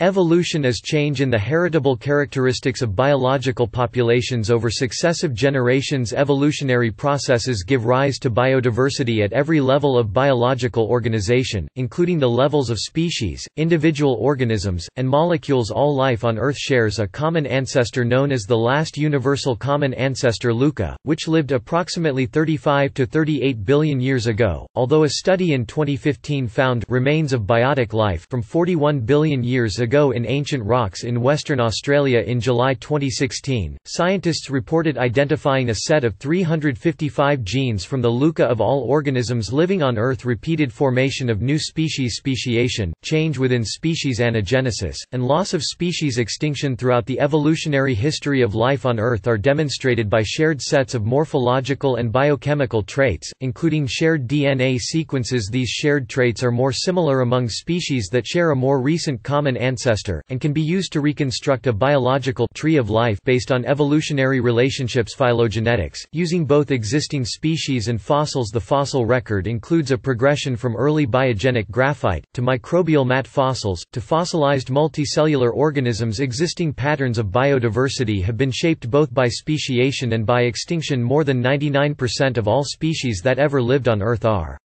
Evolution is change in the heritable characteristics of biological populations over successive generations. Evolutionary processes give rise to biodiversity at every level of biological organization, including the levels of species, individual organisms, and molecules. All life on Earth shares a common ancestor known as the last universal common ancestor LUCA, which lived approximately 35 to 38 billion years ago, although a study in 2015 found remains of biotic life from 41 billion years ago in ancient rocks in Western Australia. In July 2016, scientists reported identifying a set of 355 genes from the LUCA of all organisms living on Earth. Repeated formation of new species, speciation, change within species, anagenesis, and loss of species extinction throughout the evolutionary history of life on Earth are demonstrated by shared sets of morphological and biochemical traits, including shared DNA sequences. These shared traits are more similar among species that share a more recent common ancestor, and can be used to reconstruct a biological tree of life based on evolutionary relationships. Phylogenetics, using both existing species and fossils. The fossil record includes a progression from early biogenic graphite, to microbial mat fossils, to fossilized multicellular organisms. Existing patterns of biodiversity have been shaped both by speciation and by extinction. More than 99% of all species that ever lived on Earth are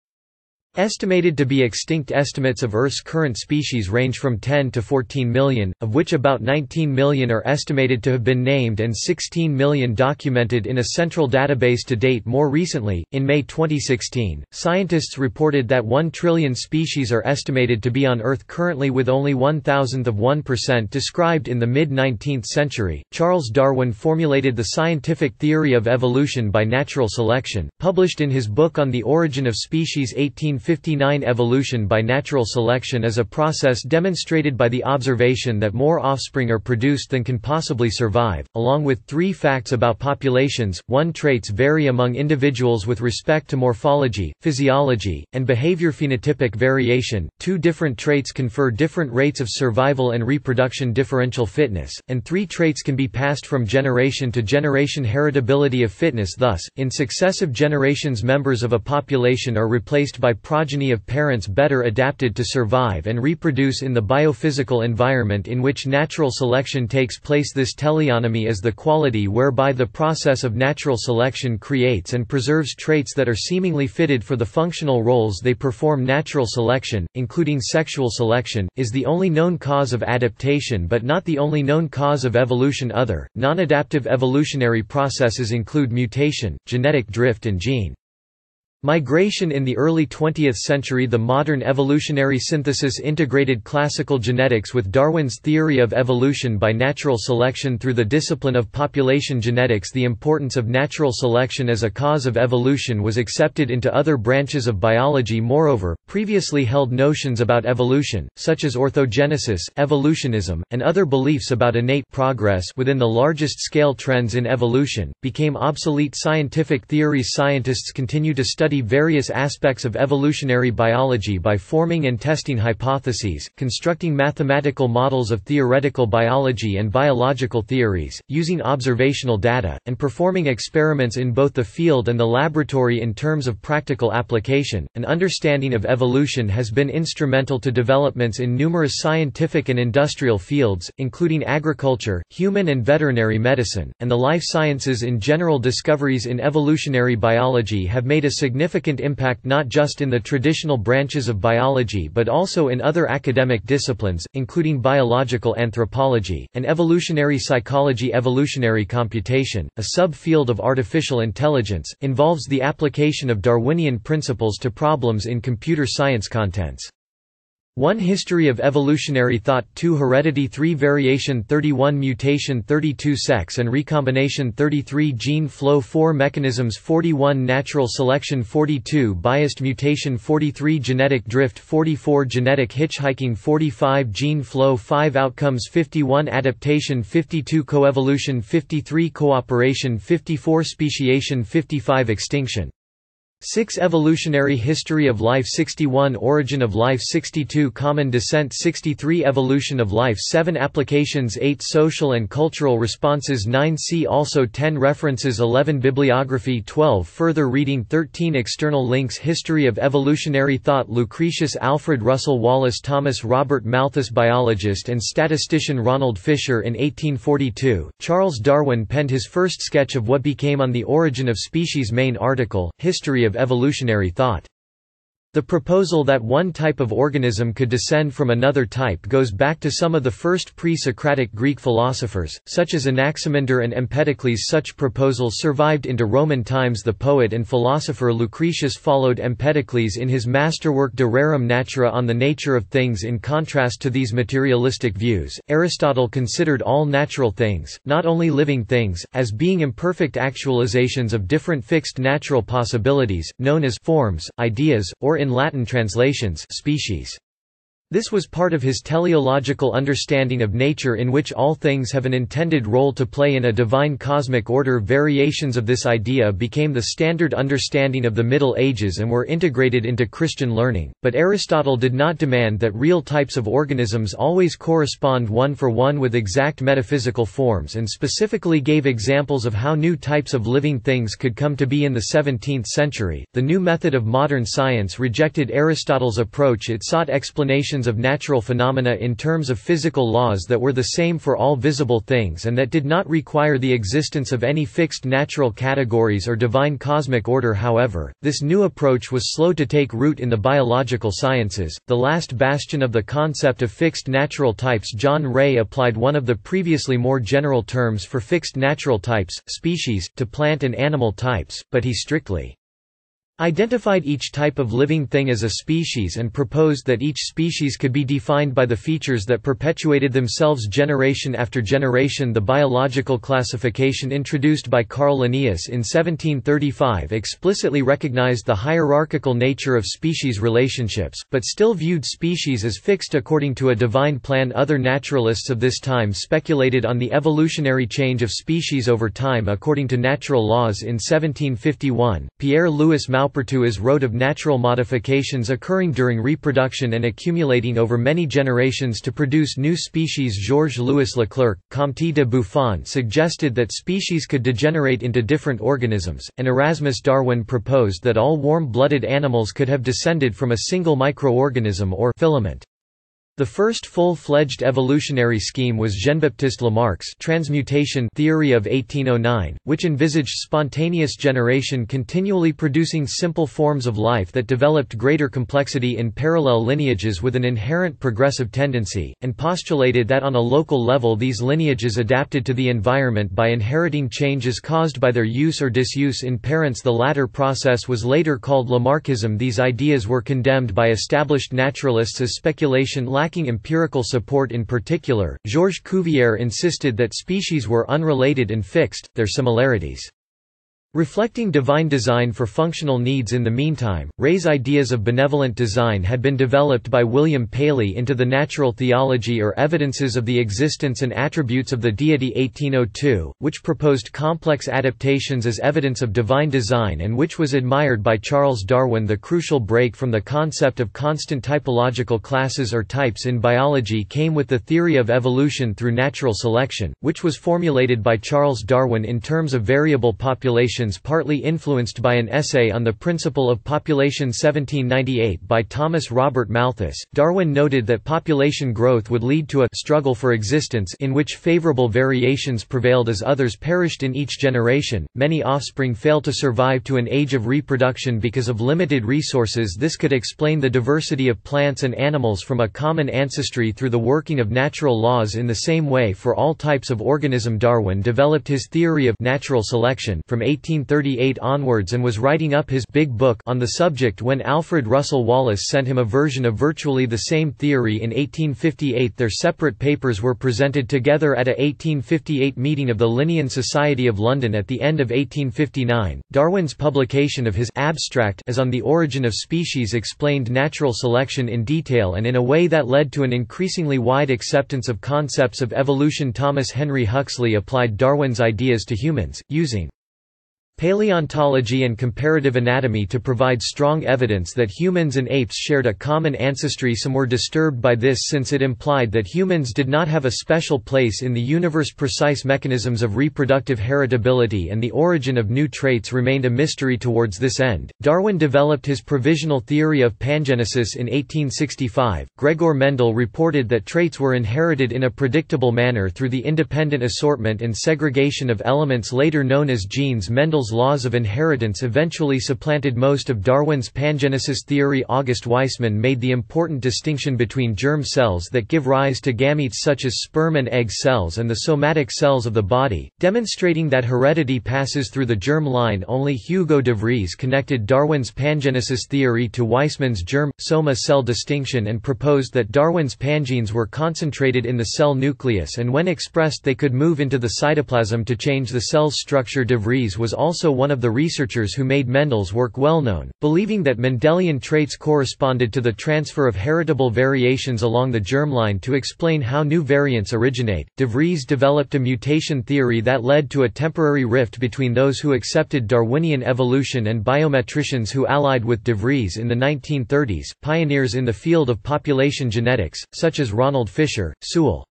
estimated to be extinct. Estimates of Earth's current species range from 10 to 14 million, of which about 19 million are estimated to have been named and 16 million documented in a central database to date. More recently, in May 2016, scientists reported that 1 trillion species are estimated to be on Earth currently, with only 0.001% described in the mid-19th century. Charles Darwin formulated the scientific theory of evolution by natural selection, published in his book On the Origin of Species 1859. Evolution by natural selection is a process demonstrated by the observation that more offspring are produced than can possibly survive, along with 3 facts about populations. 1. Traits vary among individuals with respect to morphology, physiology, and behavior. Phenotypic variation. 2. Different traits confer different rates of survival and reproduction. Differential fitness. And 3. Traits can be passed from generation to generation. Heritability of fitness. Thus, in successive generations, members of a population are replaced by progeny of parents better adapted to survive and reproduce in the biophysical environment in which natural selection takes place. This teleonomy is the quality whereby the process of natural selection creates and preserves traits that are seemingly fitted for the functional roles they perform. Natural selection, including sexual selection, is the only known cause of adaptation but not the only known cause of evolution. Other, non-adaptive evolutionary processes include mutation, genetic drift, and gene migration. In the early 20th century, the modern evolutionary synthesis integrated classical genetics with Darwin's theory of evolution by natural selection through the discipline of population genetics. The importance of natural selection as a cause of evolution was accepted into other branches of biology. Moreover, previously held notions about evolution, such as orthogenesis, evolutionism, and other beliefs about innate progress within the largest scale trends in evolution, became obsolete scientific theories. Scientists continue to study various aspects of evolutionary biology by forming and testing hypotheses, constructing mathematical models of theoretical biology and biological theories, using observational data, and performing experiments in both the field and the laboratory. In terms of practical application, an understanding of evolution has been instrumental to developments in numerous scientific and industrial fields, including agriculture, human and veterinary medicine, and the life sciences in general. Discoveries in evolutionary biology have made a significant impact not just in the traditional branches of biology but also in other academic disciplines, including biological anthropology, and evolutionary psychology. Evolutionary computation, a sub-field of artificial intelligence, involves the application of Darwinian principles to problems in computer science contents. 1. History of evolutionary thought. 2. Heredity. 3. Variation. 31. Mutation. 32. Sex and recombination. 33. Gene flow. 4. Mechanisms. 41. Natural selection. 42. Biased mutation. 43. Genetic drift. 44. Genetic hitchhiking. 45. Gene flow. 5. Outcomes. 51. Adaptation. 52. Coevolution. 53. Cooperation. 54. Speciation. 55. Extinction. 6 Evolutionary History of Life 61 Origin of Life 62 Common Descent 63 Evolution of Life 7 Applications 8 Social and Cultural Responses 9 See also 10 References 11 Bibliography 12 Further reading 13 External links History of Evolutionary Thought Lucretius Alfred Russel Wallace Thomas Robert Malthus Biologist and statistician Ronald Fisher in 1842, Charles Darwin penned his first sketch of what became On the Origin of Species main article, History of Evolutionary Thought. The proposal that one type of organism could descend from another type goes back to some of the first pre-Socratic Greek philosophers, such as Anaximander and Empedocles. Such proposals survived into Roman times. The poet and philosopher Lucretius followed Empedocles in his masterwork De Rerum Natura on the nature of things. In contrast to these materialistic views, Aristotle considered all natural things, not only living things, as being imperfect actualizations of different fixed natural possibilities, known as forms, ideas, or in Latin translations, species. This was part of his teleological understanding of nature, in which all things have an intended role to play in a divine cosmic order. Variations of this idea became the standard understanding of the Middle Ages and were integrated into Christian learning, but Aristotle did not demand that real types of organisms always correspond one for one with exact metaphysical forms, and specifically gave examples of how new types of living things could come to be in the 17th century. The new method of modern science rejected Aristotle's approach. It sought explanations of natural phenomena in terms of physical laws that were the same for all visible things and that did not require the existence of any fixed natural categories or divine cosmic order. However, this new approach was slow to take root in the biological sciences, the last bastion of the concept of fixed natural types. John Ray applied one of the previously more general terms for fixed natural types, species, to plant and animal types, but he strictly identified each type of living thing as a species and proposed that each species could be defined by the features that perpetuated themselves generation after generation. The biological classification introduced by Carl Linnaeus in 1735 explicitly recognized the hierarchical nature of species relationships, but still viewed species as fixed according to a divine plan. Other naturalists of this time speculated on the evolutionary change of species over time according to natural laws. In 1751, Pierre-Louis Maupertuis wrote of natural modifications occurring during reproduction and accumulating over many generations to produce new species. Georges-Louis Leclerc, Comte de Buffon, suggested that species could degenerate into different organisms, and Erasmus Darwin proposed that all warm-blooded animals could have descended from a single microorganism or filament. The first full-fledged evolutionary scheme was Jean-Baptiste Lamarck's transmutation theory of 1809, which envisaged spontaneous generation, continually producing simple forms of life that developed greater complexity in parallel lineages with an inherent progressive tendency, and postulated that on a local level these lineages adapted to the environment by inheriting changes caused by their use or disuse in parents. The latter process was later called Lamarckism. These ideas were condemned by established naturalists as speculation lacking empirical support. In particular, Georges Cuvier insisted that species were unrelated and fixed, their similarities reflecting divine design for functional needs. In the meantime, Ray's ideas of benevolent design had been developed by William Paley into the Natural Theology or Evidences of the Existence and Attributes of the Deity 1802, which proposed complex adaptations as evidence of divine design and which was admired by Charles Darwin. The crucial break from the concept of constant typological classes or types in biology came with the theory of evolution through natural selection, which was formulated by Charles Darwin in terms of variable populations, partly influenced by an essay on the principle of population 1798 by Thomas Robert Malthus. Darwin noted that population growth would lead to a struggle for existence in which favorable variations prevailed as others perished in each generation. Many offspring fail to survive to an age of reproduction because of limited resources. This could explain the diversity of plants and animals from a common ancestry through the working of natural laws. In the same way, for all types of organism, Darwin developed his theory of natural selection from 1838 onwards and was writing up his big book on the subject when Alfred Russel Wallace sent him a version of virtually the same theory in 1858. Their separate papers were presented together at a 1858 meeting of the Linnean Society of London at the end of 1859. Darwin's publication of his abstract as On the Origin of Species explained natural selection in detail and in a way that led to an increasingly wide acceptance of concepts of evolution. Thomas Henry Huxley applied Darwin's ideas to humans, using Paleontology and comparative anatomy to provide strong evidence that humans and apes shared a common ancestry. Some were disturbed by this since it implied that humans did not have a special place in the universe. Precise mechanisms of reproductive heritability and the origin of new traits remained a mystery. Towards this end, Darwin developed his provisional theory of pangenesis in 1865. Gregor Mendel reported that traits were inherited in a predictable manner through the independent assortment and segregation of elements later known as genes. Mendel's laws of inheritance eventually supplanted most of Darwin's pangenesis theory. August Weismann made the important distinction between germ cells that give rise to gametes such as sperm and egg cells and the somatic cells of the body, demonstrating that heredity passes through the germ line only. Hugo de Vries connected Darwin's pangenesis theory to Weismann's germ-soma cell distinction and proposed that Darwin's pangenes were concentrated in the cell nucleus and when expressed they could move into the cytoplasm to change the cell's structure. De Vries was also one of the researchers who made Mendel's work well known, believing that Mendelian traits corresponded to the transfer of heritable variations along the germline. To explain how new variants originate, de Vries developed a mutation theory that led to a temporary rift between those who accepted Darwinian evolution and biometricians who allied with de Vries in the 1930s. Pioneers in the field of population genetics, such as Ronald Fisher, Sewell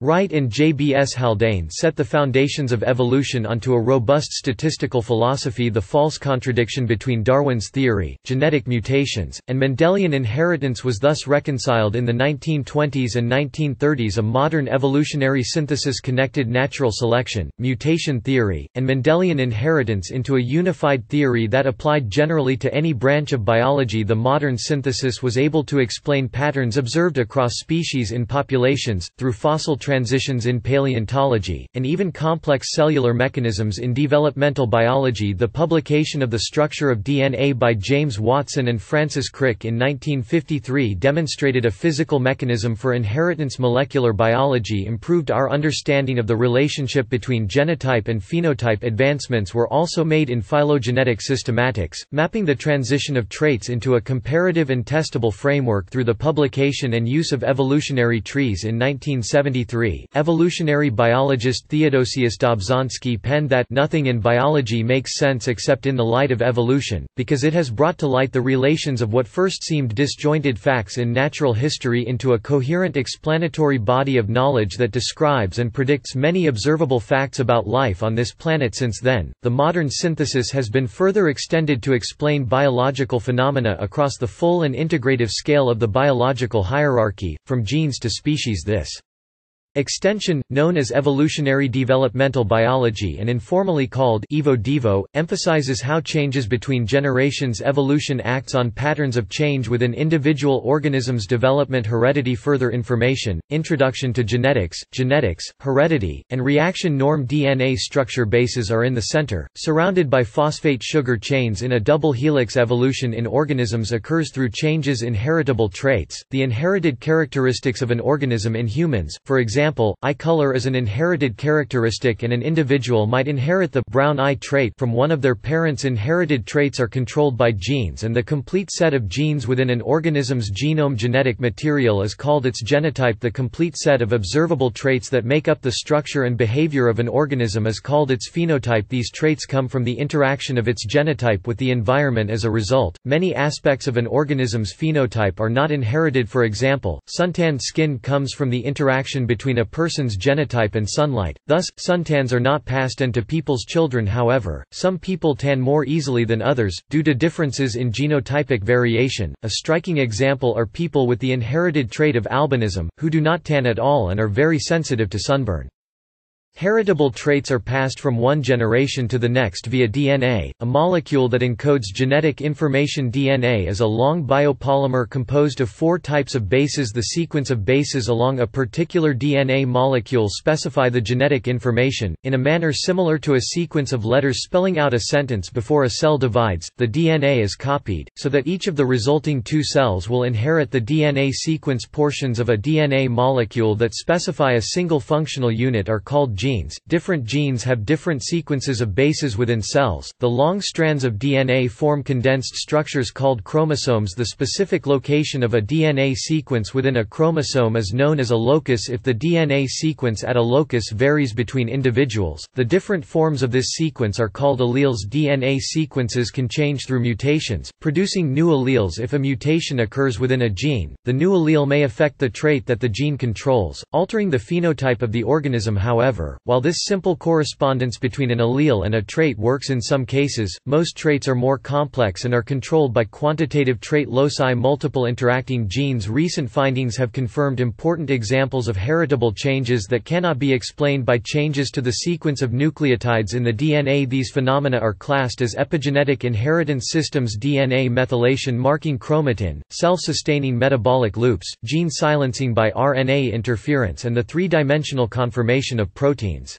Wright and J.B.S. Haldane, set the foundations of evolution onto a robust statistical philosophy. The false contradiction between Darwin's theory, genetic mutations, and Mendelian inheritance was thus reconciled in the 1920s and 1930s. A modern evolutionary synthesis connected natural selection, mutation theory, and Mendelian inheritance into a unified theory that applied generally to any branch of biology. The modern synthesis was able to explain patterns observed across species in populations, through fossil transitions in paleontology, and even complex cellular mechanisms in developmental biology. The publication of The Structure of DNA by James Watson and Francis Crick in 1953 demonstrated a physical mechanism for inheritance. Molecular biology improved our understanding of the relationship between genotype and phenotype. Advancements were also made in phylogenetic systematics, mapping the transition of traits into a comparative and testable framework through the publication and use of evolutionary trees. In 1973, evolutionary biologist Theodosius Dobzhansky penned that nothing in biology makes sense except in the light of evolution, because it has brought to light the relations of what first seemed disjointed facts in natural history into a coherent explanatory body of knowledge that describes and predicts many observable facts about life on this planet. Since then, the modern synthesis has been further extended to explain biological phenomena across the full and integrative scale of the biological hierarchy, from genes to species. This extension, known as evolutionary developmental biology and informally called evo-devo, emphasizes how changes between generations. Evolution acts on patterns of change within individual organisms. Development, heredity, further information, introduction to genetics, heredity, and reaction. Norm DNA structure bases are in the center, surrounded by phosphate sugar chains in a double helix. Evolution in organisms occurs through changes in heritable traits, the inherited characteristics of an organism. In humans, for example, eye color is an inherited characteristic and an individual might inherit the brown eye trait from one of their parents. Inherited traits are controlled by genes and the complete set of genes within an organism's genome. Genetic material is called its genotype. The complete set of observable traits that make up the structure and behavior of an organism is called its phenotype. These traits come from the interaction of its genotype with the environment. As a result, many aspects of an organism's phenotype are not inherited. For example, suntanned skin comes from the interaction between a person's genotype and sunlight, thus, suntans are not passed on to people's children. However, some people tan more easily than others, due to differences in genotypic variation. A striking example are people with the inherited trait of albinism, who do not tan at all and are very sensitive to sunburn. Heritable traits are passed from one generation to the next via DNA, a molecule that encodes genetic information. DNA is a long biopolymer composed of four types of bases. The sequence of bases along a particular DNA molecule specify the genetic information, in a manner similar to a sequence of letters spelling out a sentence. Before a cell divides, the DNA is copied, so that each of the resulting two cells will inherit the DNA sequence. Portions of a DNA molecule that specify a single functional unit are called genes. genes. Different genes have different sequences of bases within cells. The long strands of DNA form condensed structures called chromosomes. The specific location of a DNA sequence within a chromosome is known as a locus. If the DNA sequence at a locus varies between individuals, the different forms of this sequence are called alleles. DNA sequences can change through mutations, producing new alleles. If a mutation occurs within a gene, the new allele may affect the trait that the gene controls, altering the phenotype of the organism. However, while this simple correspondence between an allele and a trait works in some cases, most traits are more complex and are controlled by quantitative trait loci. Multiple interacting genes. Recent findings have confirmed important examples of heritable changes that cannot be explained by changes to the sequence of nucleotides in the DNA. These phenomena are classed as epigenetic inheritance systems. DNA methylation, marking chromatin, self-sustaining metabolic loops, gene silencing by RNA interference, and the three-dimensional conformation of proteins.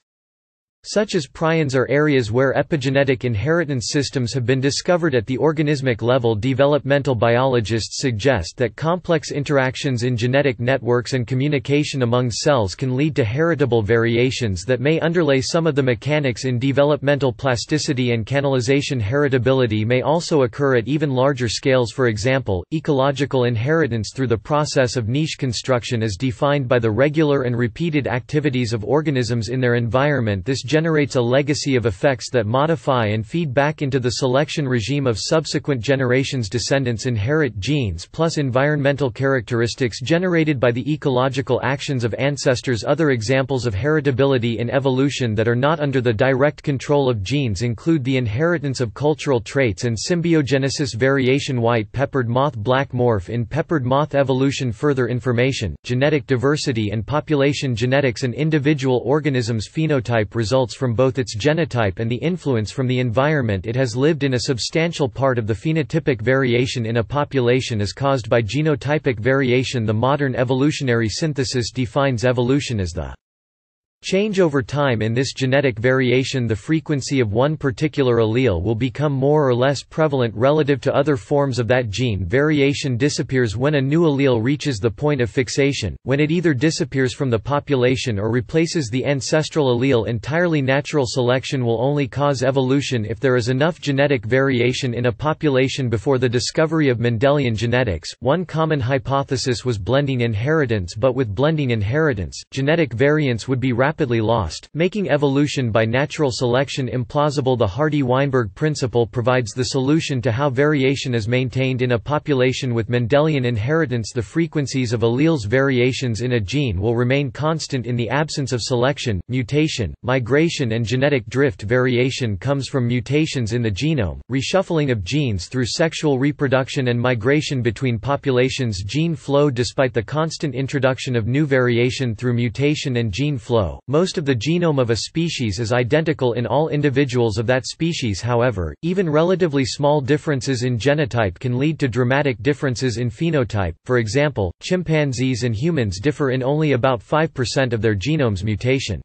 Such as prions are areas where epigenetic inheritance systems have been discovered at the organismic level. Developmental biologists suggest that complex interactions in genetic networks and communication among cells can lead to heritable variations that may underlay some of the mechanics in developmental plasticity and canalization. Heritability may also occur at even larger scales. For example, ecological inheritance through the process of niche construction is defined by the regular and repeated activities of organisms in their environment. This generates a legacy of effects that modify and feed back into the selection regime of subsequent generations. Descendants inherit genes plus environmental characteristics generated by the ecological actions of ancestors. Other examples of heritability in evolution that are not under the direct control of genes include the inheritance of cultural traits and symbiogenesis variation. White peppered moth, black morph. In peppered moth evolution, further information, genetic diversity and population genetics. An individual organism's phenotype results from both its genotype and the influence from the environment it has lived in. A substantial part of the phenotypic variation in a population is caused by genotypic variation. The modern evolutionary synthesis defines evolution as the change over time in this genetic variation. The frequency of one particular allele will become more or less prevalent relative to other forms of that gene. Variation disappears when a new allele reaches the point of fixation, when it either disappears from the population or replaces the ancestral allele entirely. Natural selection will only cause evolution if there is enough genetic variation in a population. Before the discovery of Mendelian genetics, one common hypothesis was blending inheritance, but with blending inheritance, genetic variants would be rapidly lost, making evolution by natural selection implausible. The Hardy-Weinberg principle provides the solution to how variation is maintained in a population with Mendelian inheritance. The frequencies of alleles variations in a gene will remain constant in the absence of selection, mutation, migration, and genetic drift. Variation comes from mutations in the genome, reshuffling of genes through sexual reproduction, and migration between populations. Gene flow. Despite the constant introduction of new variation through mutation and gene flow, most of the genome of a species is identical in all individuals of that species. However, even relatively small differences in genotype can lead to dramatic differences in phenotype. For example, chimpanzees and humans differ in only about 5% of their genome's mutation.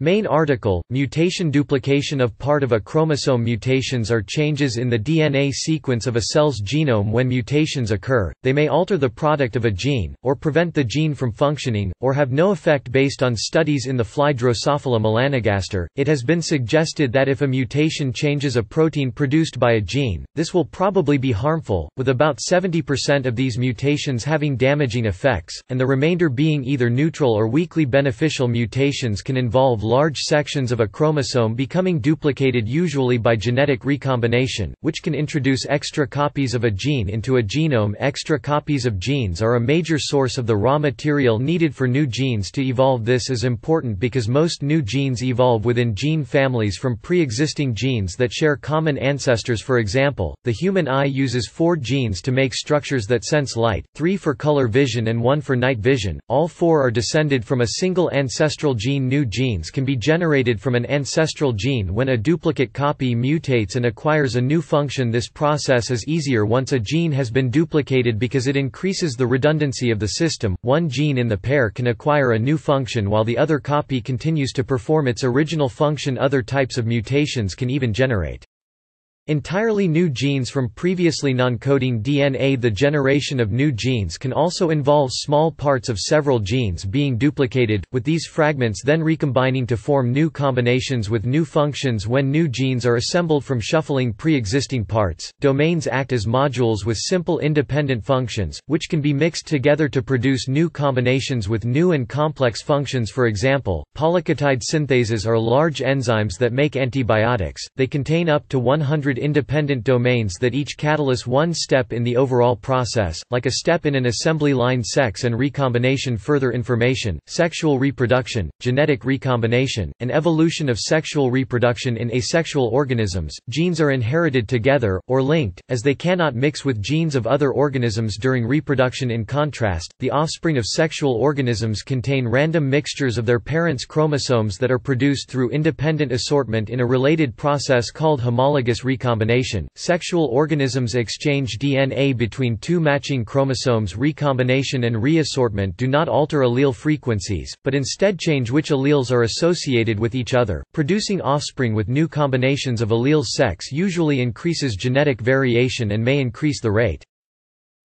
Main article, mutation. Duplication of part of a chromosome. Mutations are changes in the DNA sequence of a cell's genome. When mutations occur, they may alter the product of a gene, or prevent the gene from functioning, or have no effect. Based on studies in the fly Drosophila melanogaster, it has been suggested that if a mutation changes a protein produced by a gene, this will probably be harmful, with about 70% of these mutations having damaging effects, and the remainder being either neutral or weakly beneficial. Mutations can involve large sections of a chromosome becoming duplicated, usually by genetic recombination, which can introduce extra copies of a gene into a genome. Extra copies of genes are a major source of the raw material needed for new genes to evolve. This is important because most new genes evolve within gene families from pre-existing genes that share common ancestors. For example, the human eye uses 4 genes to make structures that sense light, 3 for color vision and 1 for night vision. All 4 are descended from a single ancestral gene. New genes can be generated from an ancestral gene when a duplicate copy mutates and acquires a new function. This process is easier once a gene has been duplicated because it increases the redundancy of the system. One gene in the pair can acquire a new function while the other copy continues to perform its original function. Other types of mutations can even generate Entirely new genes from previously non-coding DNA. The generation of new genes can also involve small parts of several genes being duplicated, with these fragments then recombining to form new combinations with new functions. When new genes are assembled from shuffling pre-existing parts, domains act as modules with simple independent functions, which can be mixed together to produce new combinations with new and complex functions. For example, polyketide synthases are large enzymes that make antibiotics. They contain up to 100 independent domains that each catalyze one step in the overall process, like a step in an assembly line. Sex and recombination. Further information: sexual reproduction, genetic recombination, and evolution of sexual reproduction in asexual organisms. Genes are inherited together, or linked, as they cannot mix with genes of other organisms during reproduction. In contrast, the offspring of sexual organisms contain random mixtures of their parents' chromosomes that are produced through independent assortment in a related process called homologous recombination. Sexual organisms exchange DNA between two matching chromosomes. Recombination and reassortment do not alter allele frequencies, but instead change which alleles are associated with each other, producing offspring with new combinations of alleles. Sex usually increases genetic variation and may increase the rate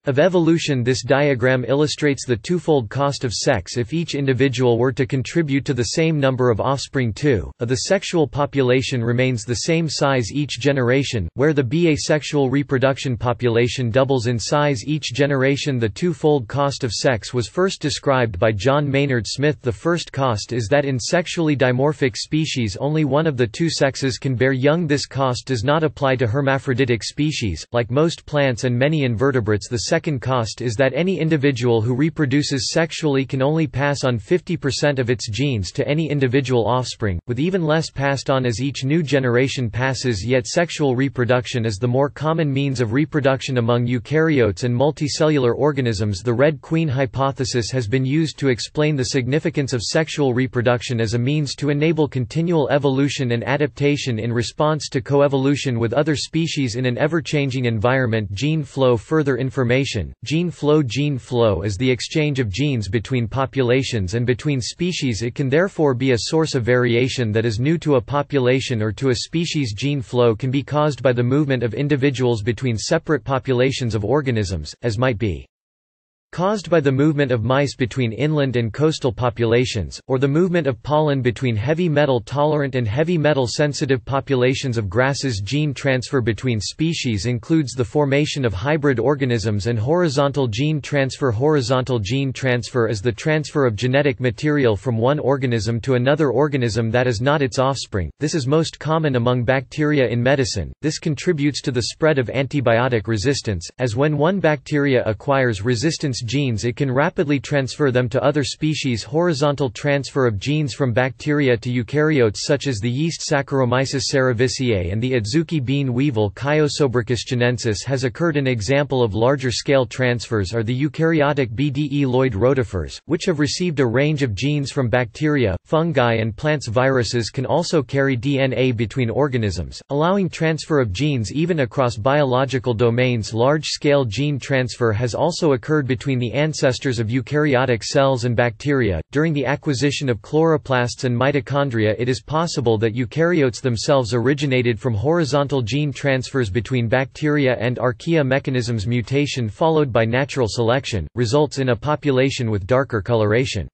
of evolution. This diagram illustrates the twofold cost of sex. If each individual were to contribute to the same number of offspring, 2 of the sexual population remains the same size each generation, where the bisexual reproduction population doubles in size each generation. The twofold cost of sex was first described by John Maynard Smith. The first cost is that in sexually dimorphic species only one of the two sexes can bear young. This cost does not apply to hermaphroditic species, like most plants and many invertebrates. The second cost is that any individual who reproduces sexually can only pass on 50% of its genes to any individual offspring, with even less passed on as each new generation passes. Yet sexual reproduction is the more common means of reproduction among eukaryotes and multicellular organisms. The Red Queen hypothesis has been used to explain the significance of sexual reproduction as a means to enable continual evolution and adaptation in response to coevolution with other species in an ever-changing environment. Gene flow. Further information. Gene flow is the exchange of genes between populations and between species. It can therefore be a source of variation that is new to a population or to a species. Gene flow can be caused by the movement of individuals between separate populations of organisms, as might be caused by the movement of mice between inland and coastal populations, or the movement of pollen between heavy metal tolerant and heavy metal sensitive populations of grasses. Gene transfer between species includes the formation of hybrid organisms and horizontal gene transfer. Horizontal gene transfer is the transfer of genetic material from one organism to another organism that is not its offspring. This is most common among bacteria in medicine. This contributes to the spread of antibiotic resistance, as when one bacteria acquires resistance genes it can rapidly transfer them to other species. Horizontal transfer of genes from bacteria to eukaryotes such as the yeast Saccharomyces cerevisiae and the adzuki bean weevil Chiosobricus chinensis has occurred. An example of larger scale transfers are the eukaryotic BDE Lloyd rotifers, which have received a range of genes from bacteria, fungi and plants. Viruses can also carry DNA between organisms, allowing transfer of genes even across biological domains. Large-scale gene transfer has also occurred between the ancestors of eukaryotic cells and bacteria. During the acquisition of chloroplasts and mitochondria, it is possible that eukaryotes themselves originated from horizontal gene transfers between bacteria and archaea mechanisms. Mutation followed by natural selection results in a population with darker coloration.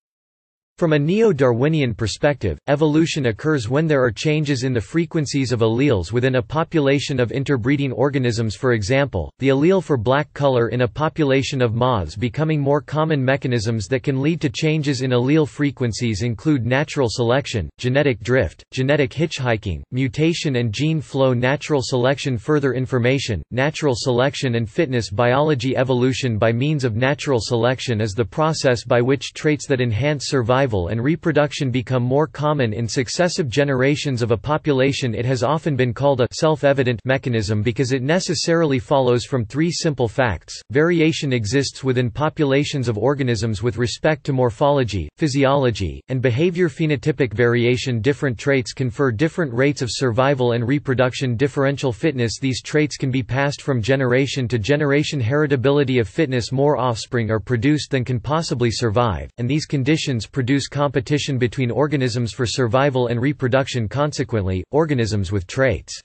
From a neo-Darwinian perspective, evolution occurs when there are changes in the frequencies of alleles within a population of interbreeding organisms. For example, the allele for black color in a population of moths becoming more common. Mechanisms that can lead to changes in allele frequencies include natural selection, genetic drift, genetic hitchhiking, mutation and gene flow. Natural selection. Further information: natural selection and fitness biology. Evolution by means of natural selection is the process by which traits that enhance survival and reproduction become more common in successive generations of a population. It has often been called a self-evident mechanism because it necessarily follows from three simple facts: variation exists within populations of organisms with respect to morphology, physiology, and behavior. Phenotypic variation: different traits confer different rates of survival and reproduction. Differential fitness: these traits can be passed from generation to generation. Heritability of fitness: more offspring are produced than can possibly survive, and these conditions produce competition between organisms for survival and reproduction. Consequently, organisms with traits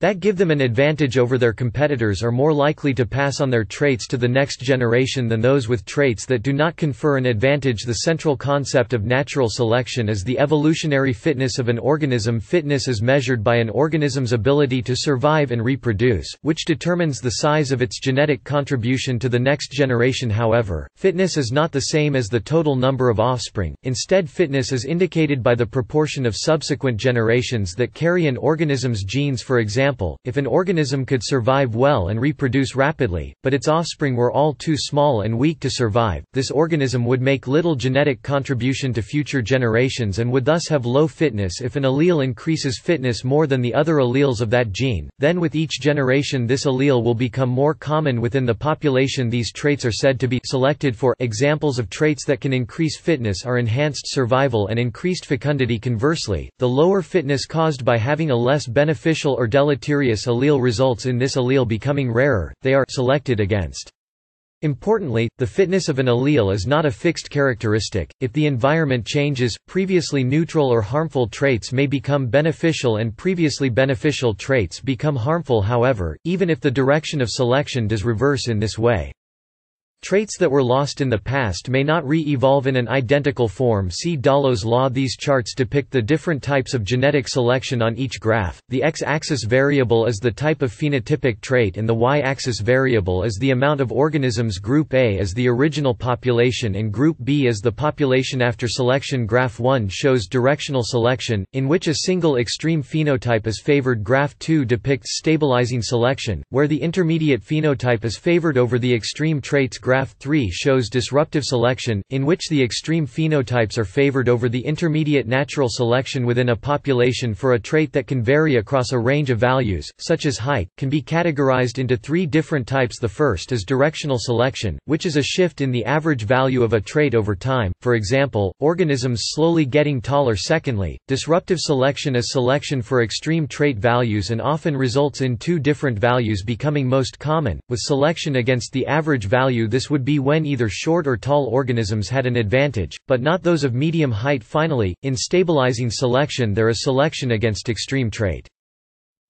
that give them an advantage over their competitors are more likely to pass on their traits to the next generation than those with traits that do not confer an advantage. The central concept of natural selection is the evolutionary fitness of an organism. Fitness is measured by an organism's ability to survive and reproduce, which determines the size of its genetic contribution to the next generation. However, fitness is not the same as the total number of offspring. Instead, fitness is indicated by the proportion of subsequent generations that carry an organism's genes. For example, if an organism could survive well and reproduce rapidly, but its offspring were all too small and weak to survive, this organism would make little genetic contribution to future generations and would thus have low fitness. If an allele increases fitness more than the other alleles of that gene, then with each generation this allele will become more common within the population. These traits are said to be selected for. Examples of traits that can increase fitness are enhanced survival and increased fecundity. Conversely, the lower fitness caused by having a less beneficial or deleterious allele results in this allele becoming rarer. They are selected against. Importantly, the fitness of an allele is not a fixed characteristic. If the environment changes, previously neutral or harmful traits may become beneficial and previously beneficial traits become harmful. However, even if the direction of selection does reverse in this way, traits that were lost in the past may not re-evolve in an identical form. See Dallow's law. These charts depict the different types of genetic selection on each graph. The x-axis variable is the type of phenotypic trait and the y-axis variable is the amount of organisms. Group A is the original population and group B is the population after selection. Graph 1 shows directional selection, in which a single extreme phenotype is favored. Graph 2 depicts stabilizing selection, where the intermediate phenotype is favored over the extreme traits. Graph 3 shows disruptive selection, in which the extreme phenotypes are favored over the intermediate. Natural selection within a population for a trait that can vary across a range of values, such as height, can be categorized into three different types. The first is directional selection, which is a shift in the average value of a trait over time, for example, organisms slowly getting taller. Secondly, disruptive selection is selection for extreme trait values and often results in two different values becoming most common, with selection against the average value. This would be when either short or tall organisms had an advantage, but not those of medium height. Finally, in stabilizing selection there is selection against extreme trait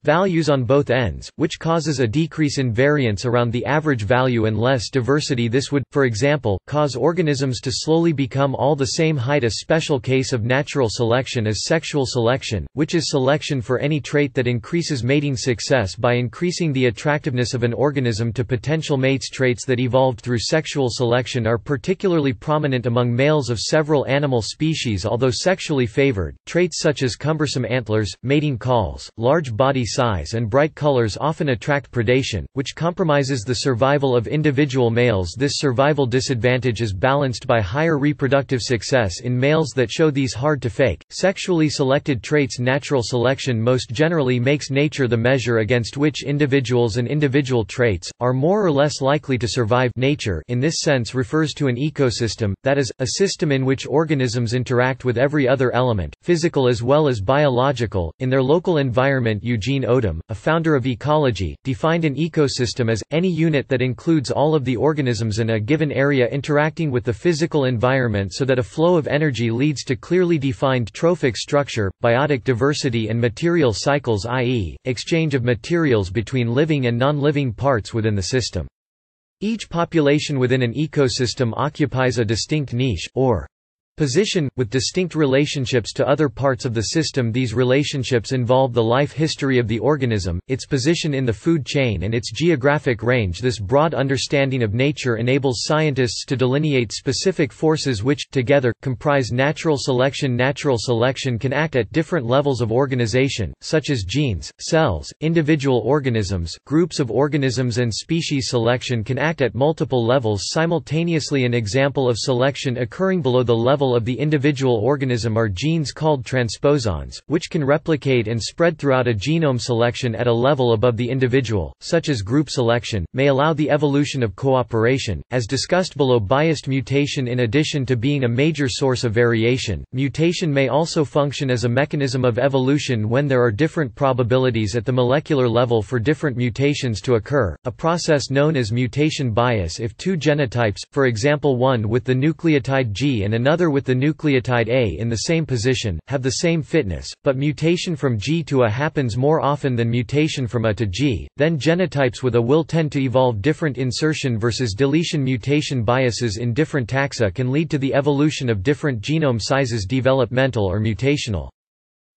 values on both ends, which causes a decrease in variance around the average value and less diversity. This would, for example, cause organisms to slowly become all the same height. A special case of natural selection is sexual selection, which is selection for any trait that increases mating success by increasing the attractiveness of an organism to potential mates. Traits that evolved through sexual selection are particularly prominent among males of several animal species. Although sexually favored, traits such as cumbersome antlers, mating calls, large body size and bright colors often attract predation, which compromises the survival of individual males. This survival disadvantage is balanced by higher reproductive success in males that show these hard to fake, sexually selected traits. Natural selection most generally makes nature the measure against which individuals and individual traits are more or less likely to survive. Nature, in this sense, refers to an ecosystem, that is, a system in which organisms interact with every other element, physical as well as biological, in their local environment. Eugene Odum, a founder of ecology, defined an ecosystem as any unit that includes all of the organisms in a given area interacting with the physical environment so that a flow of energy leads to clearly defined trophic structure, biotic diversity and material cycles, i.e., exchange of materials between living and non-living parts within the system. Each population within an ecosystem occupies a distinct niche, or position, with distinct relationships to other parts of the system. These relationships involve the life history of the organism, its position in the food chain and its geographic range. This broad understanding of nature enables scientists to delineate specific forces which, together, comprise natural selection. Natural selection can act at different levels of organization, such as genes, cells, individual organisms, groups of organisms and species. Selection can act at multiple levels simultaneously. An example of selection occurring below the level of the individual organism are genes called transposons, which can replicate and spread throughout a genome. Selection at a level above the individual, such as group selection, may allow the evolution of cooperation. As discussed below, biased mutation, in addition to being a major source of variation, mutation may also function as a mechanism of evolution when there are different probabilities at the molecular level for different mutations to occur, a process known as mutation bias. If two genotypes, for example one with the nucleotide G and another with the nucleotide A in the same position, have the same fitness, but mutation from G to A happens more often than mutation from A to G, then genotypes with A will tend to evolve different. Insertion versus deletion mutation biases in different taxa can lead to the evolution of different genome sizes, developmental or mutational.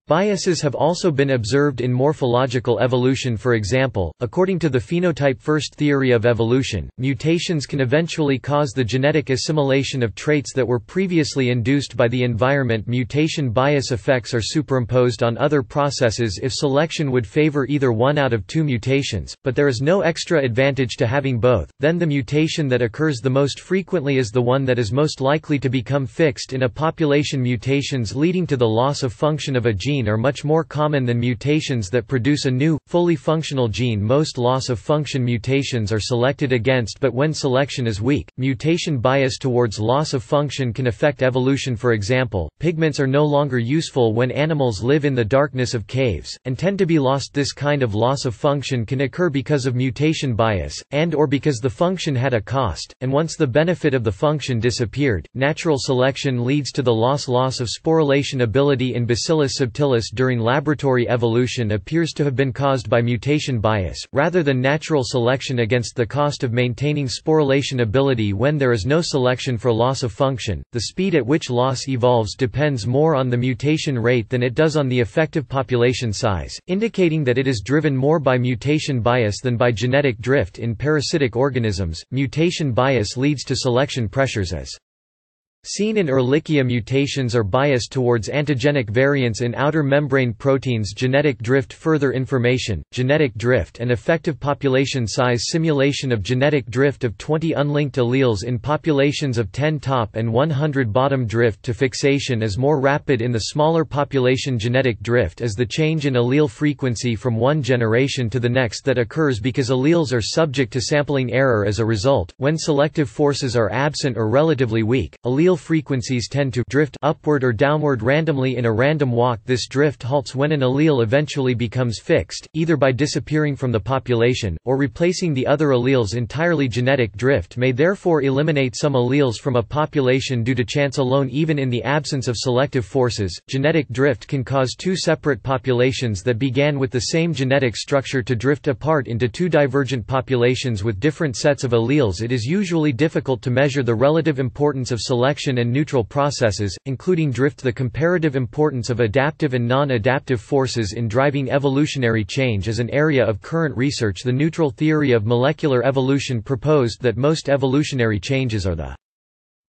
Biases have also been observed in morphological evolution. For example, according to the phenotype first theory of evolution, mutations can eventually cause the genetic assimilation of traits that were previously induced by the environment. Mutation bias effects are superimposed on other processes if selection would favor either one out of two mutations, but there is no extra advantage to having both. Then the mutation that occurs the most frequently is the one that is most likely to become fixed in a population. Mutations leading to the loss of function of a gene are much more common than mutations that produce a new, fully functional gene. Most loss-of-function mutations are selected against, but when selection is weak, mutation bias towards loss-of-function can affect evolution. For example, pigments are no longer useful when animals live in the darkness of caves, and tend to be lost. This kind of loss-of-function can occur because of mutation bias, and or because the function had a cost, and once the benefit of the function disappeared, natural selection leads to the loss of sporulation ability in Bacillus subtilis. During laboratory evolution appears to have been caused by mutation bias, rather than natural selection, against the cost of maintaining sporulation ability when there is no selection for loss of function. The speed at which loss evolves depends more on the mutation rate than it does on the effective population size, indicating that it is driven more by mutation bias than by genetic drift in parasitic organisms. Mutation bias leads to selection pressures as seen in Ehrlichia mutations are biased towards antigenic variants in outer membrane proteins. Genetic drift. Further information, genetic drift and effective population size. Simulation of genetic drift of 20 unlinked alleles in populations of 10 top and 100 bottom. Drift to fixation is more rapid in the smaller population. Genetic drift is the change in allele frequency from one generation to the next that occurs because alleles are subject to sampling error. As a result, when selective forces are absent or relatively weak, allele frequencies tend to drift upward or downward randomly in a random walk. This drift halts when an allele eventually becomes fixed, either by disappearing from the population, or replacing the other alleles entirely. Genetic drift may therefore eliminate some alleles from a population due to chance alone, even in the absence of selective forces. Genetic drift can cause two separate populations that began with the same genetic structure to drift apart into two divergent populations with different sets of alleles. It is usually difficult to measure the relative importance of selection and neutral processes, including drift. The comparative importance of adaptive and non-adaptive forces in driving evolutionary change is an area of current research. The neutral theory of molecular evolution proposed that most evolutionary changes are the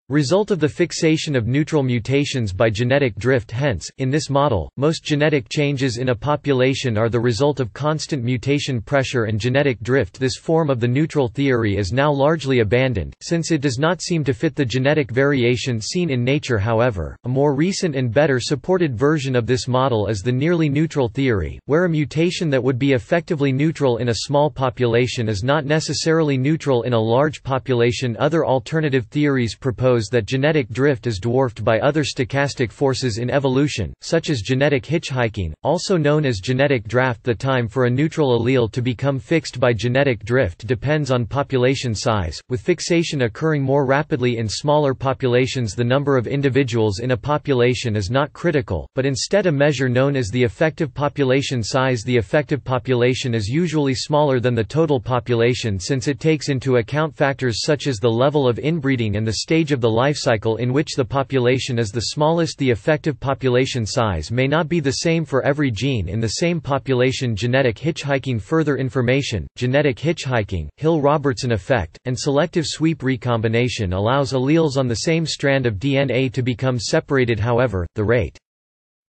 result of the fixation of neutral mutations by genetic drift. Hence, in this model, most genetic changes in a population are the result of constant mutation pressure and genetic drift. This form of the neutral theory is now largely abandoned, since it does not seem to fit the genetic variation seen in nature. However, a more recent and better supported version of this model is the nearly neutral theory, where a mutation that would be effectively neutral in a small population is not necessarily neutral in a large population. Other alternative theories propose that genetic drift is dwarfed by other stochastic forces in evolution, such as genetic hitchhiking, also known as genetic draft. The time for a neutral allele to become fixed by genetic drift depends on population size, with fixation occurring more rapidly in smaller populations. The number of individuals in a population is not critical, but instead a measure known as the effective population size. The effective population is usually smaller than the total population, since it takes into account factors such as the level of inbreeding and the stage of the life cycle in which the population is the smallest. The effective population size may not be the same for every gene in the same population. Genetic hitchhiking. Further information, genetic hitchhiking, Hill-Robertson effect, and selective sweep recombination allows alleles on the same strand of DNA to become separated. However, the rate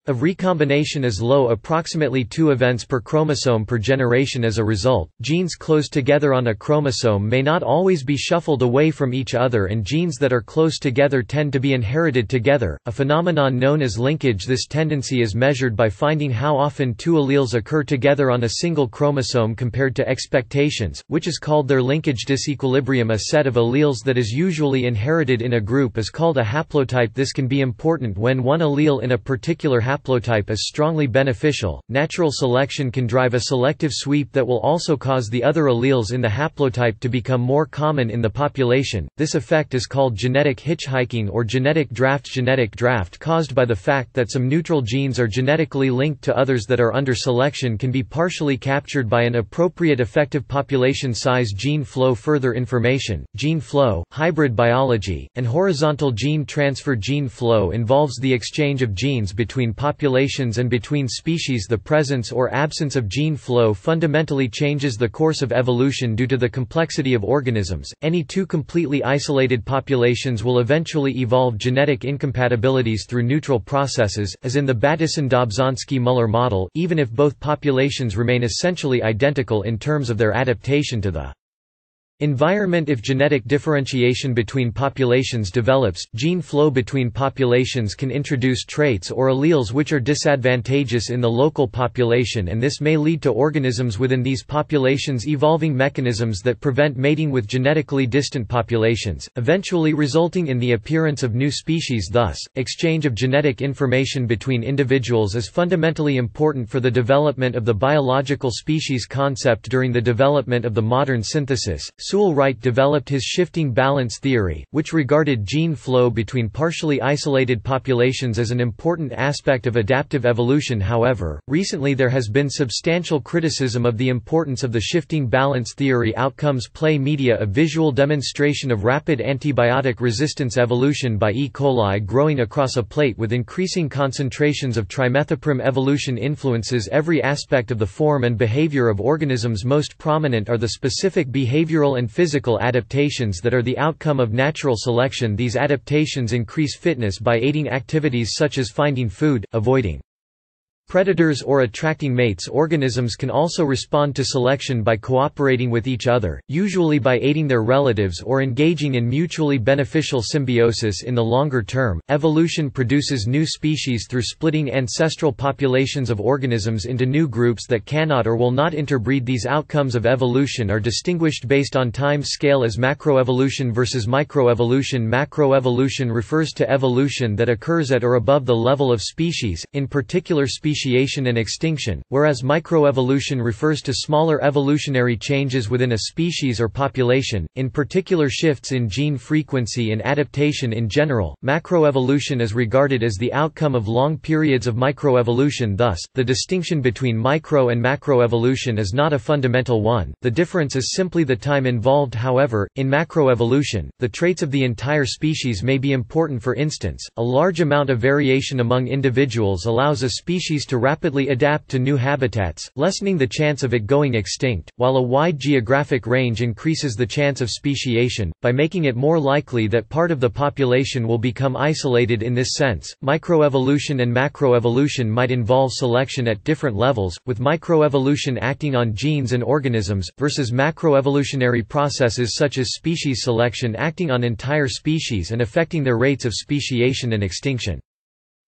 of recombination is low, approximately 2 events per chromosome per generation. As a result, genes close together on a chromosome may not always be shuffled away from each other, and genes that are close together tend to be inherited together, a phenomenon known as linkage. This tendency is measured by finding how often 2 alleles occur together on a single chromosome compared to expectations, which is called their linkage disequilibrium. A set of alleles that is usually inherited in a group is called a haplotype. This can be important when one allele in a particular haplotype haplotype is strongly beneficial, natural selection can drive a selective sweep that will also cause the other alleles in the haplotype to become more common in the population. This effect is called genetic hitchhiking or genetic draft. Genetic draft caused by the fact that some neutral genes are genetically linked to others that are under selection can be partially captured by an appropriate effective population size gene flow. Further information: gene flow, hybrid biology, and horizontal gene transfer. Gene flow involves the exchange of genes between populations and between species. The presence or absence of gene flow fundamentally changes the course of evolution due to the complexity of organisms. Any two completely isolated populations will eventually evolve genetic incompatibilities through neutral processes, as in the Bateson-Dobzhansky-Müller model, even if both populations remain essentially identical in terms of their adaptation to the environment. If genetic differentiation between populations develops, gene flow between populations can introduce traits or alleles which are disadvantageous in the local population, and this may lead to organisms within these populations evolving mechanisms that prevent mating with genetically distant populations, eventually resulting in the appearance of new species. Thus, exchange of genetic information between individuals is fundamentally important for the development of the biological species concept. During the development of the modern synthesis, Sewell Wright developed his shifting balance theory, which regarded gene flow between partially isolated populations as an important aspect of adaptive evolution. However, recently there has been substantial criticism of the importance of the shifting balance theory. Outcomes play media: a visual demonstration of rapid antibiotic resistance evolution by E. coli growing across a plate with increasing concentrations of trimethoprim. Evolution influences every aspect of the form and behavior of organisms. Most prominent are the specific behavioral and physical adaptations that are the outcome of natural selection. These adaptations increase fitness by aiding activities such as finding food, avoiding predators, or attracting mates. Organisms can also respond to selection by cooperating with each other, usually by aiding their relatives or engaging in mutually beneficial symbiosis. In the longer term, evolution produces new species through splitting ancestral populations of organisms into new groups that cannot or will not interbreed. These outcomes of evolution are distinguished based on time scale as macroevolution versus microevolution. Macroevolution refers to evolution that occurs at or above the level of species, in particular speciation and extinction, whereas microevolution refers to smaller evolutionary changes within a species or population, in particular shifts in gene frequency and adaptation in general. Macroevolution is regarded as the outcome of long periods of microevolution. Thus, the distinction between micro and macroevolution is not a fundamental one. The difference is simply the time involved. However, in macroevolution, the traits of the entire species may be important. For instance, a large amount of variation among individuals allows a species to rapidly adapt to new habitats, lessening the chance of it going extinct, while a wide geographic range increases the chance of speciation, by making it more likely that part of the population will become isolated. In this sense, microevolution and macroevolution might involve selection at different levels, with microevolution acting on genes and organisms, versus macroevolutionary processes such as species selection acting on entire species and affecting their rates of speciation and extinction.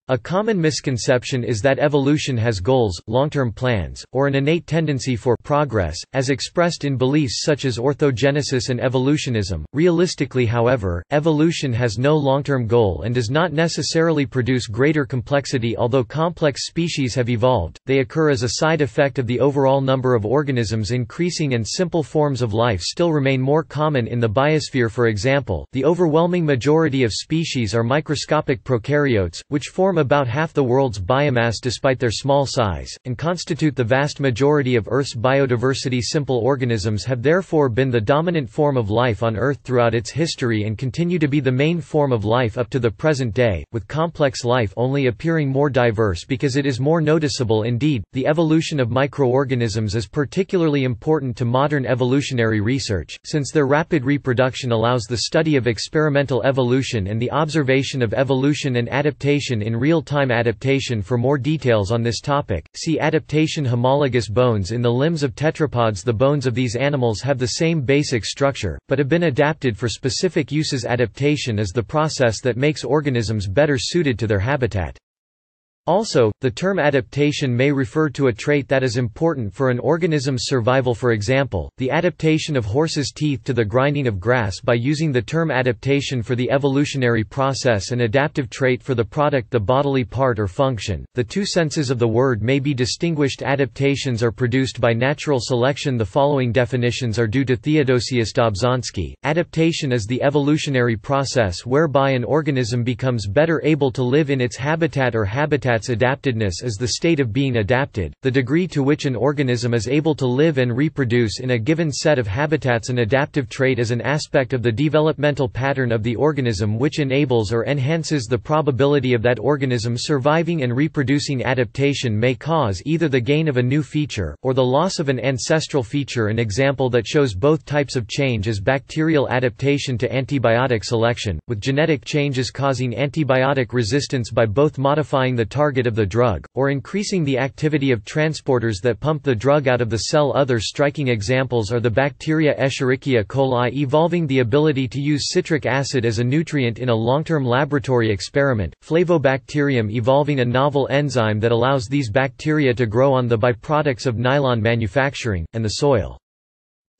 A common misconception is that evolution has goals, long-term plans, or an innate tendency for progress, as expressed in beliefs such as orthogenesis and evolutionism. Realistically, however, evolution has no long-term goal and does not necessarily produce greater complexity. Although complex species have evolved, they occur as a side effect of the overall number of organisms increasing, and simple forms of life still remain more common in the biosphere. For example, the overwhelming majority of species are microscopic prokaryotes, which form about half the world's biomass despite their small size, and constitute the vast majority of Earth's biodiversity. Simple organisms have therefore been the dominant form of life on Earth throughout its history and continue to be the main form of life up to the present day, with complex life only appearing more diverse because it is more noticeable. Indeed, the evolution of microorganisms is particularly important to modern evolutionary research, since their rapid reproduction allows the study of experimental evolution and the observation of evolution and adaptation in real-time adaptation. For more details on this topic, see adaptation. Homologous bones in the limbs of tetrapods. The bones of these animals have the same basic structure, but have been adapted for specific uses. Adaptation is the process that makes organisms better suited to their habitat. Also, the term adaptation may refer to a trait that is important for an organism's survival. For example, the adaptation of horses' teeth to the grinding of grass by using the term adaptation for the evolutionary process and adaptive trait for the product, the bodily part or function. The two senses of the word may be distinguished. Adaptations are produced by natural selection. The following definitions are due to Theodosius Dobzhansky. Adaptation is the evolutionary process whereby an organism becomes better able to live in its habitat or habitat. Adaptedness is the state of being adapted, the degree to which an organism is able to live and reproduce in a given set of habitats. An adaptive trait is an aspect of the developmental pattern of the organism which enables or enhances the probability of that organism surviving and reproducing. Adaptation may cause either the gain of a new feature, or the loss of an ancestral feature. An example that shows both types of change is bacterial adaptation to antibiotic selection, with genetic changes causing antibiotic resistance by both modifying the target of the drug, or increasing the activity of transporters that pump the drug out of the cell. Other striking examples are the bacteria Escherichia coli evolving the ability to use citric acid as a nutrient in a long-term laboratory experiment, Flavobacterium evolving a novel enzyme that allows these bacteria to grow on the byproducts of nylon manufacturing, and the soil.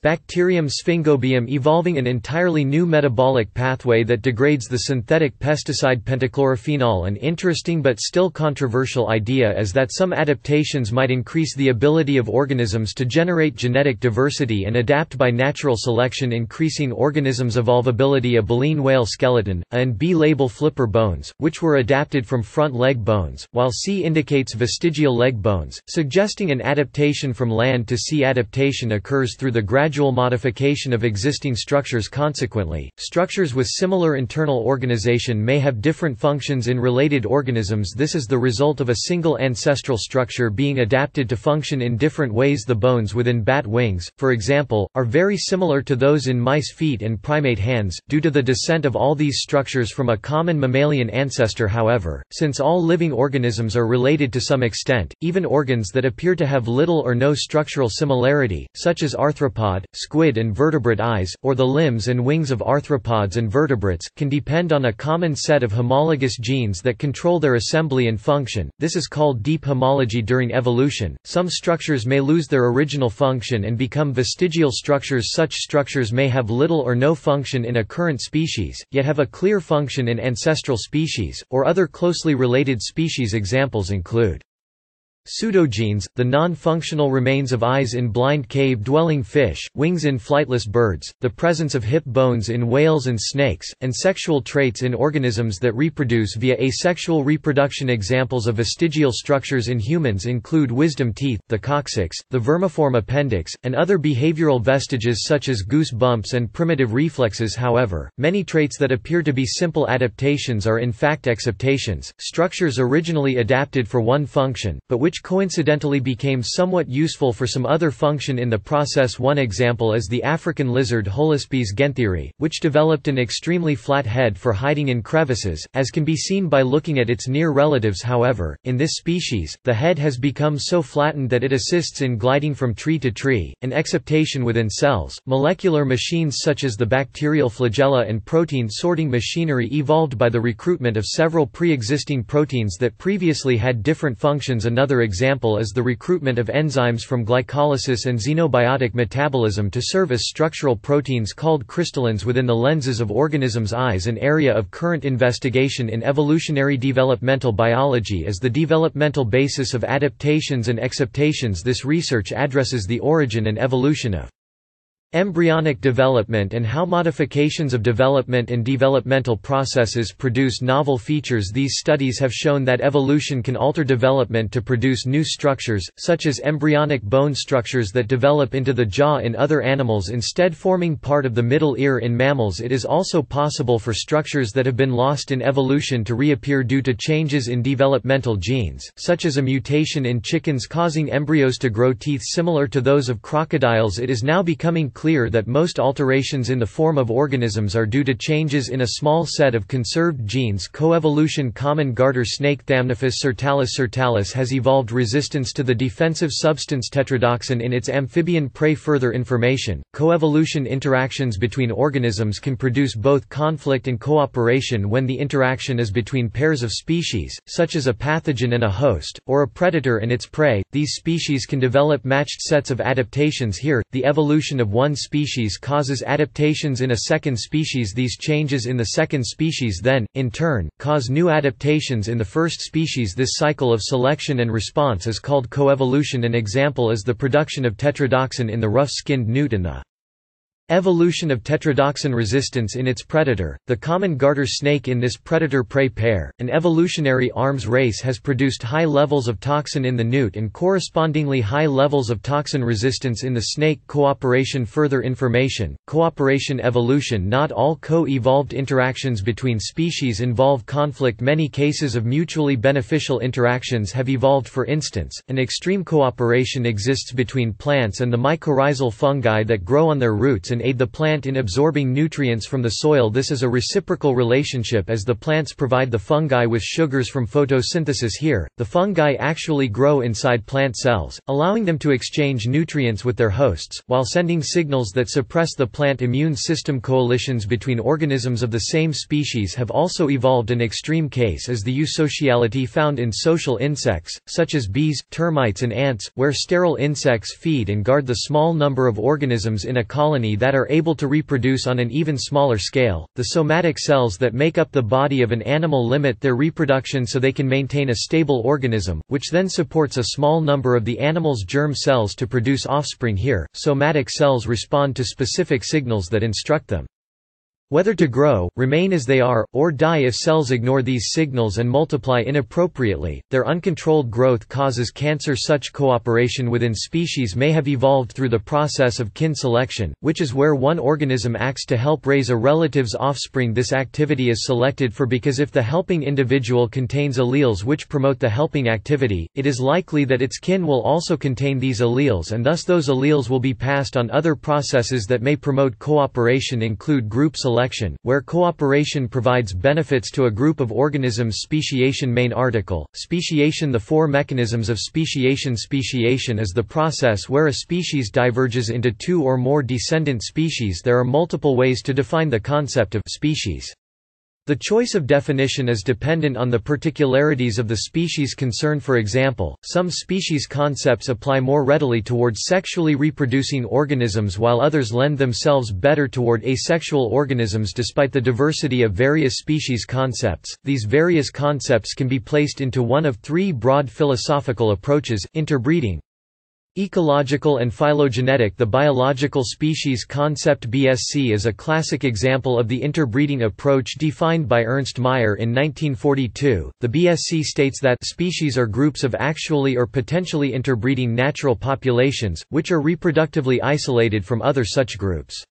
Bacterium Sphingobim evolving an entirely new metabolic pathway that degrades the synthetic pesticide pentachlorophenol. An interesting but still controversial idea is that some adaptations might increase the ability of organisms to generate genetic diversity and adapt by natural selection, increasing organisms' evolvability. A baleen whale skeleton, A and B label flipper bones, which were adapted from front leg bones, while C indicates vestigial leg bones, suggesting an adaptation from land to sea. Adaptation occurs through the gradual modification of existing structures. Consequently, structures with similar internal organization may have different functions in related organisms. This is the result of a single ancestral structure being adapted to function in different ways. The bones within bat wings, for example, are very similar to those in mice feet and primate hands, due to the descent of all these structures from a common mammalian ancestor. However, since all living organisms are related to some extent, even organs that appear to have little or no structural similarity, such as arthropod, squid and vertebrate eyes, or the limbs and wings of arthropods and vertebrates, can depend on a common set of homologous genes that control their assembly and function. This is called deep homology. During evolution, some structures may lose their original function and become vestigial structures. Such structures may have little or no function in a current species, yet have a clear function in ancestral species, or other closely related species. Examples include pseudogenes, the non-functional remains of eyes in blind cave-dwelling fish, wings in flightless birds, the presence of hip bones in whales and snakes, and sexual traits in organisms that reproduce via asexual reproduction. Examples of vestigial structures in humans include wisdom teeth, the coccyx, the vermiform appendix, and other behavioral vestiges such as goose bumps and primitive reflexes. However, many traits that appear to be simple adaptations are in fact acceptations, structures originally adapted for one function, but which coincidentally became somewhat useful for some other function in the process. One example is the African lizard Holaspes gentheri, which developed an extremely flat head for hiding in crevices, as can be seen by looking at its near relatives. However, in this species, the head has become so flattened that it assists in gliding from tree to tree, an acceptation within cells. Molecular machines such as the bacterial flagella and protein sorting machinery evolved by the recruitment of several pre-existing proteins that previously had different functions. Another example is the recruitment of enzymes from glycolysis and xenobiotic metabolism to serve as structural proteins called crystallins within the lenses of organisms' eyes. An area of current investigation in evolutionary developmental biology is the developmental basis of adaptations and acceptations. This research addresses the origin and evolution of embryonic development and how modifications of development and developmental processes produce novel features. These studies have shown that evolution can alter development to produce new structures, such as embryonic bone structures that develop into the jaw in other animals instead forming part of the middle ear in mammals. It is also possible for structures that have been lost in evolution to reappear due to changes in developmental genes, such as a mutation in chickens causing embryos to grow teeth similar to those of crocodiles. It is now becoming clear that most alterations in the form of organisms are due to changes in a small set of conserved genes. Coevolution. Common garter snake Thamnophis sertalis. Sertalis has evolved resistance to the defensive substance tetrodotoxin in its amphibian prey. Further information: coevolution interactions between organisms can produce both conflict and cooperation when the interaction is between pairs of species, such as a pathogen and a host, or a predator and its prey. These species can develop matched sets of adaptations. Here, the evolution of one species causes adaptations in a second species. These changes in the second species then, in turn, cause new adaptations in the first species. This cycle of selection and response is called coevolution. An example is the production of tetrodotoxin in the rough-skinned newt and the evolution of tetrodotoxin resistance in its predator, the common garter snake. In this predator-prey pair, an evolutionary arms race has produced high levels of toxin in the newt and correspondingly high levels of toxin resistance in the snake. Cooperation. Further information: cooperation. Evolution. Not all co-evolved interactions between species involve conflict. Many cases of mutually beneficial interactions have evolved. For instance, an extreme cooperation exists between plants and the mycorrhizal fungi that grow on their roots and aid the plant in absorbing nutrients from the soil. This is a reciprocal relationship, as the plants provide the fungi with sugars from photosynthesis. Here, the fungi actually grow inside plant cells, allowing them to exchange nutrients with their hosts, while sending signals that suppress the plant immune system. Coalitions between organisms of the same species have also evolved. An extreme case is the eusociality found in social insects, such as bees, termites and ants, where sterile insects feed and guard the small number of organisms in a colony that are able to reproduce on an even smaller scale. The somatic cells that make up the body of an animal limit their reproduction so they can maintain a stable organism, which then supports a small number of the animal's germ cells to produce offspring. Here, somatic cells respond to specific signals that instruct them whether to grow, remain as they are, or die. If cells ignore these signals and multiply inappropriately, their uncontrolled growth causes cancer. Such cooperation within species may have evolved through the process of kin selection, which is where one organism acts to help raise a relative's offspring. This activity is selected for because if the helping individual contains alleles which promote the helping activity, it is likely that its kin will also contain these alleles, and thus those alleles will be passed on. Other processes that may promote cooperation include group selection, where cooperation provides benefits to a group of organisms. Speciation. Main article: speciation. The four mechanisms of speciation. Speciation is the process where a species diverges into two or more descendant species. There are multiple ways to define the concept of species. The choice of definition is dependent on the particularities of the species concerned. For example, some species concepts apply more readily towards sexually reproducing organisms while others lend themselves better toward asexual organisms. Despite the diversity of various species concepts, these various concepts can be placed into one of three broad philosophical approaches: interbreeding, ecological and phylogenetic. The biological species concept (BSC) is a classic example of the interbreeding approach defined by Ernst Mayr in 1942. The BSC states that species are groups of actually or potentially interbreeding natural populations, which are reproductively isolated from other such groups.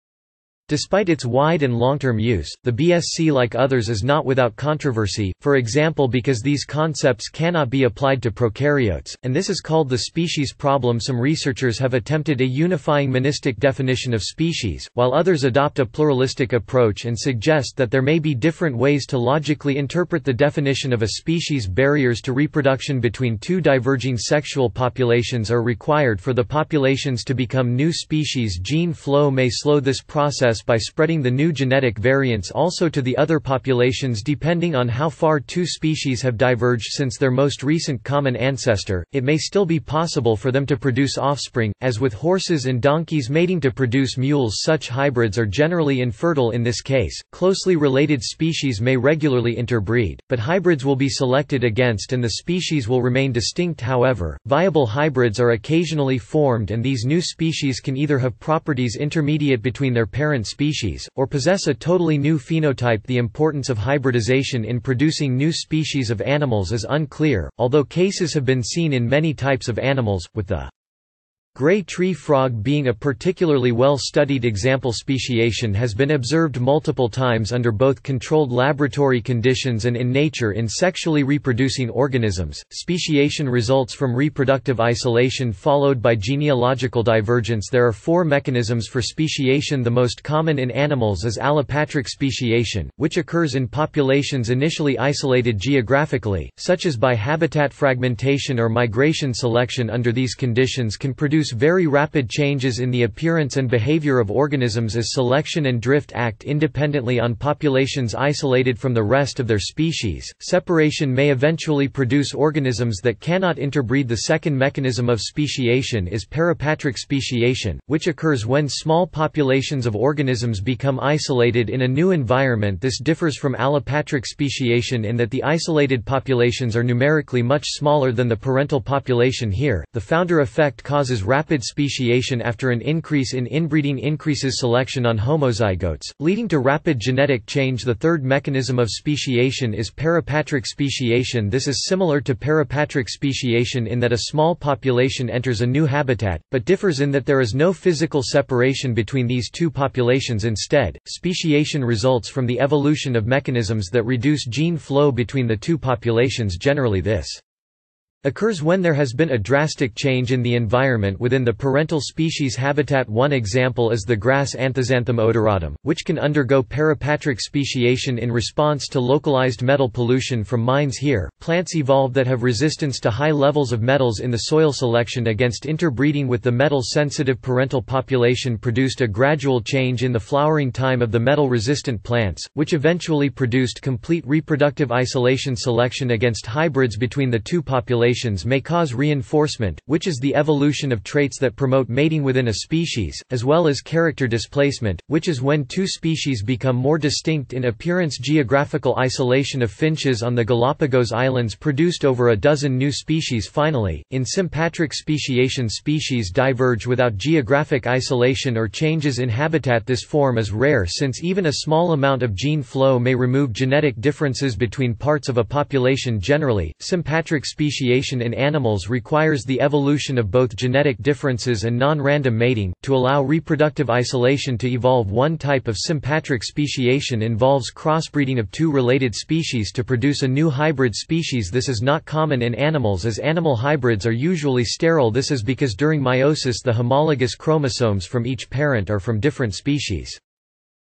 Despite its wide and long-term use, the BSC, like others, is not without controversy, for example because these concepts cannot be applied to prokaryotes, and this is called the species problem. Some researchers have attempted a unifying monistic definition of species, while others adopt a pluralistic approach and suggest that there may be different ways to logically interpret the definition of a species. Barriers to reproduction between two diverging sexual populations are required for the populations to become new species. Gene flow may slow this process by spreading the new genetic variants also to the other populations. Depending on how far two species have diverged since their most recent common ancestor, it may still be possible for them to produce offspring, as with horses and donkeys mating to produce mules. Such hybrids are generally infertile. In this case, closely related species may regularly interbreed, but hybrids will be selected against and the species will remain distinct. However, viable hybrids are occasionally formed, and these new species can either have properties intermediate between their parent species, or possess a totally new phenotype. The importance of hybridization in producing new species of animals is unclear, although cases have been seen in many types of animals, with the Grey tree frog, being a particularly well-studied example speciation, has been observed multiple times under both controlled laboratory conditions and in nature in sexually reproducing organisms. Speciation results from reproductive isolation followed by genealogical divergence. There are four mechanisms for speciation. The most common in animals is allopatric speciation, which occurs in populations initially isolated geographically, such as by habitat fragmentation or migration selection. Under these conditions can produce very rapid changes in the appearance and behavior of organisms as selection and drift act independently on populations isolated from the rest of their species. Separation may eventually produce organisms that cannot interbreed. The second mechanism of speciation is parapatric speciation, which occurs when small populations of organisms become isolated in a new environment. This differs from allopatric speciation in that the isolated populations are numerically much smaller than the parental population. Here, the founder effect causes rapid speciation after an increase in inbreeding increases selection on homozygotes, leading to rapid genetic change. The third mechanism of speciation is parapatric speciation. This is similar to parapatric speciation in that a small population enters a new habitat, but differs in that there is no physical separation between these two populations. Instead, speciation results from the evolution of mechanisms that reduce gene flow between the two populations. Generally, this occurs when there has been a drastic change in the environment within the parental species habitat. One example is the grass Anthoxanthum odoratum, which can undergo parapatric speciation in response to localized metal pollution from mines. Here, plants evolve that have resistance to high levels of metals in the soil. Selection against interbreeding with the metal-sensitive parental population produced a gradual change in the flowering time of the metal-resistant plants, which eventually produced complete reproductive isolation. Selection against hybrids between the two populations may cause reinforcement, which is the evolution of traits that promote mating within a species, as well as character displacement, which is when two species become more distinct in appearance. Geographical isolation of finches on the Galapagos Islands produced over a dozen new species. Finally, in sympatric speciation, species diverge without geographic isolation or changes in habitat. This form is rare since even a small amount of gene flow may remove genetic differences between parts of a population. Generally, sympatric speciation in animals requires the evolution of both genetic differences and non-random mating. To allow reproductive isolation to evolve, one type of sympatric speciation involves crossbreeding of two related species to produce a new hybrid species. This is not common in animals as animal hybrids are usually sterile. This is because during meiosis the homologous chromosomes from each parent are from different species.